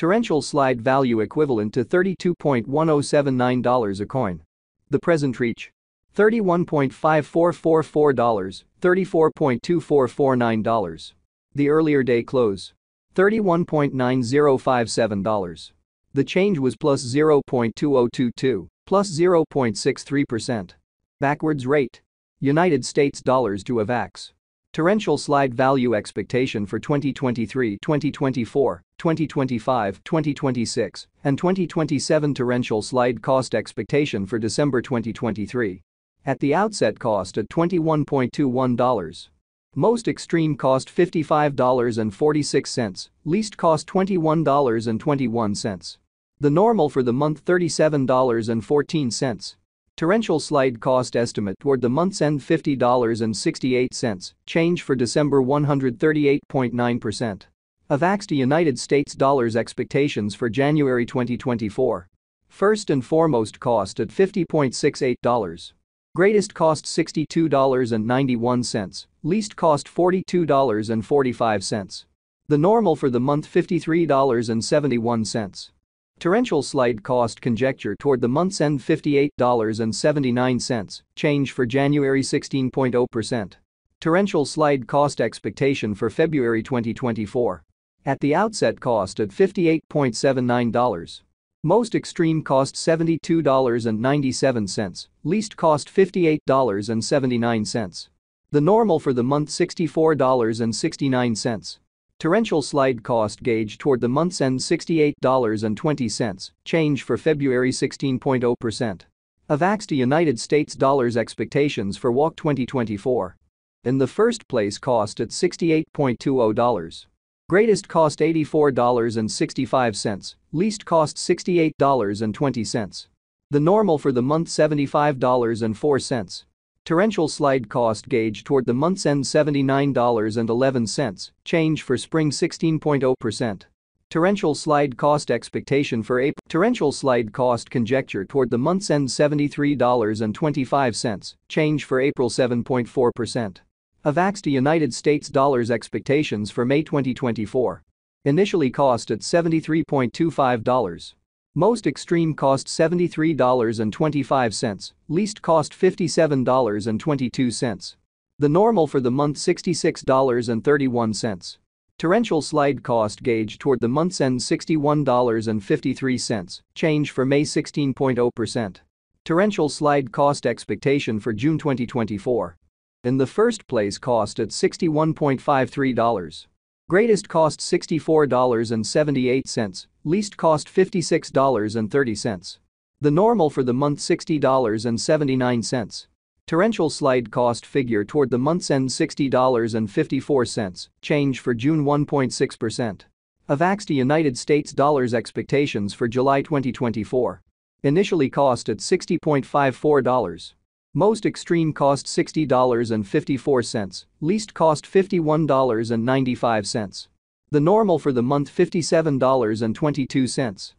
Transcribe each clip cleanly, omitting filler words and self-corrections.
torrential slide value equivalent to $32.1079 a coin. The present reach: $31.5444, $34.2449. The earlier day close: $31.9057. The change was plus 0.2022, plus 0.63%. Backwards rate: United States dollars to Avax. Torrential slide value expectation for 2023, 2024, 2025, 2026, and 2027. Torrential slide cost expectation for December 2023. At the outset, cost at $21.21. Most extreme cost $55.46, least cost $21.21. The normal for the month $37.14. Torrential slide cost estimate toward the month's end $50.68, change for December 138.9%. Avax to United States dollars expectations for January 2024. First and foremost cost at $50.68. Greatest cost $62.91, least cost $42.45. The normal for the month $53.71. Torrential slide cost conjecture toward the month's end $58.79, change for January 16.0%. Torrential slide cost expectation for February 2024. At the outset cost at $58.79. Most extreme cost $72.97, least cost $58.79. The normal for the month $64.69. Torrential slide cost gauge toward the month's end $68.20, change for February 16.0%. Avax to United States dollars expectations for WAC 2024. In the first place cost at $68.20. Greatest cost $84.65, least cost $68.20. The normal for the month $75.04. Torrential slide cost gauge toward the month's end $79.11, change for spring 16.0%. Torrential slide cost expectation for April. Torrential slide cost conjecture toward the month's end $73.25, change for April 7.4%. Avax to United States dollars expectations for May 2024. Initially cost at $73.25. Most extreme cost $73.25, least cost $57.22. The normal for the month $66.31. Torrential slide cost gauge toward the month's end $61.53, change for May 16.0%. Torrential slide cost expectation for June 2024. In the first place cost at $61.53. Greatest cost $64.78, least cost $56.30. The normal for the month $60.79. Torrential slide cost figure toward the month's end $60.54, change for June 1.6%. Avax to United States dollars expectations for July 2024. Initially cost at $60.54. Most extreme cost $60.54, least cost $51.95. The normal for the month $57.22.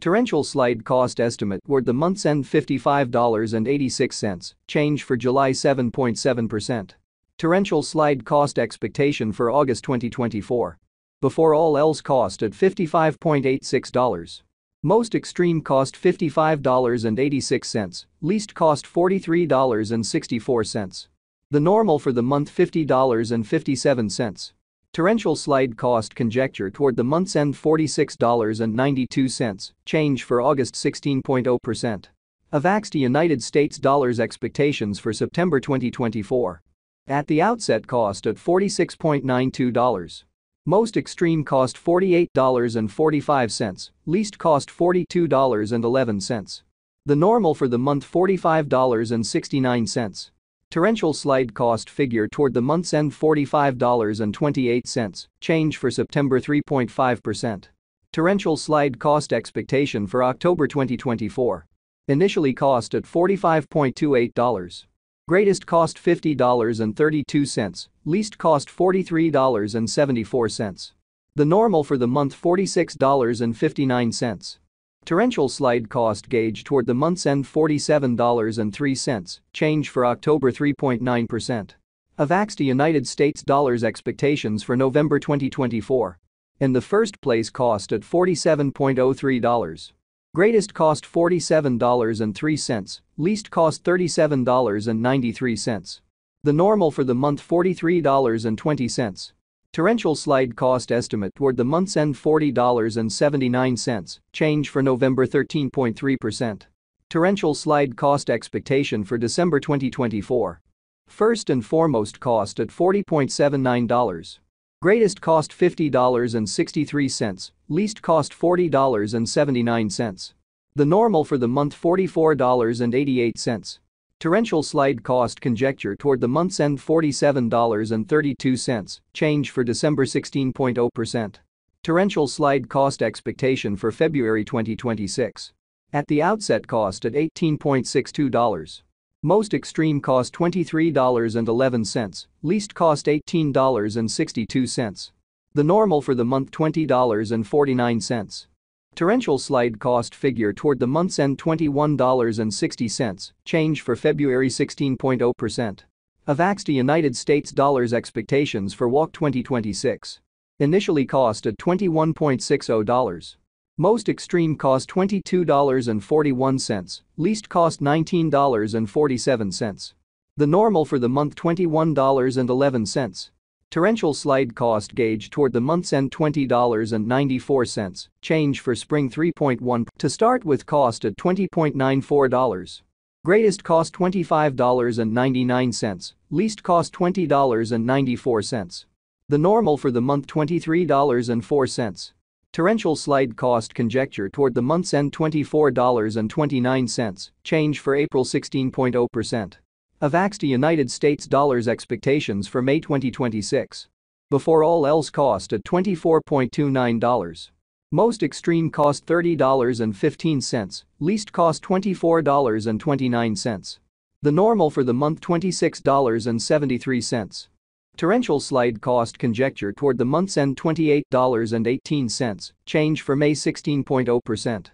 Torrential slide cost estimate toward the month's end $55.86, change for July 7.7%. Torrential slide cost expectation for August 2024. Before all else cost at $55.86. Most extreme cost $55.86, least cost $43.64. The normal for the month $50.57. Torrential slide cost conjecture toward the month's end $46.92, change for August 16.0%. Avax to United States dollars expectations for September 2024. At the outset cost at $46.92. Most extreme cost $48.45, least cost $42.11. The normal for the month $45.69. Torrential slide cost figure toward the month's end $45.28, change for September 3.5%. Torrential slide cost expectation for October 2024. Initially cost at $45.28. Greatest cost $50.32, least cost $43.74. The normal for the month $46.59. Torrential slide cost gauge toward the month's end $47.03, change for October 3.9%. Avax to United States dollars expectations for November 2024. In the first place cost at $47.03. Greatest cost $47.03, least cost $37.93. The normal for the month $43.20. Torrential slide cost estimate toward the month's end $40.79, change for November 13.3%. Torrential slide cost expectation for December 2024. First and foremost cost at $40.79. Greatest cost $50.63, least cost $40.79. The normal for the month $44.88. Torrential slide cost conjecture toward the month's end $47.32, change for December 16.0%. Torrential slide cost expectation for February 2026. At the outset cost at $18.62. Most extreme cost $23.11, least cost $18.62. The normal for the month $20.49. Torrential slide cost figure toward the month's end $21.60, change for February 16.0%. Avax to United States dollars expectations for WAC 2026. Initially cost at $21.60. Most extreme cost $22.41, least cost $19.47. The normal for the month $21.11. Torrential slide cost gauge toward the month's end $20.94, change for spring 3.1 to start with cost at $20.94. Greatest cost $25.99, least cost $20.94. The normal for the month $23.04. Torrential slide cost conjecture toward the month's end $24.29, change for April 16.0%. Avax to United States dollars expectations for May 2026. Before all else cost at $24.29. Most extreme cost $30.15, least cost $24.29. The normal for the month $26.73. Torrential slide cost conjecture toward the month's end $28.18, change for May 16.0%.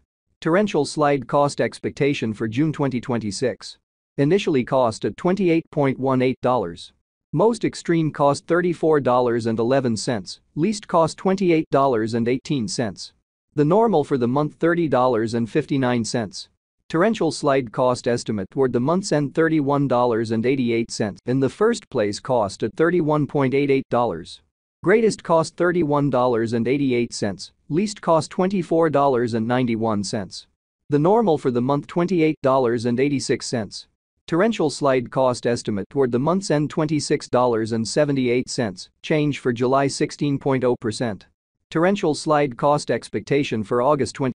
Torrential slide cost expectation for June 2026. Initially cost at $28.18. Most extreme cost $34.11, least cost $28.18. The normal for the month $30.59. Torrential slide cost estimate toward the month's end $31.88. In the first place cost at $31.88. Greatest cost $31.88, least cost $24.91. The normal for the month $28.86. Torrential slide cost estimate toward the month's end $26.78, change for July 16.0%. Torrential slide cost expectation for August 20.